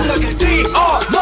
I'm like a DR.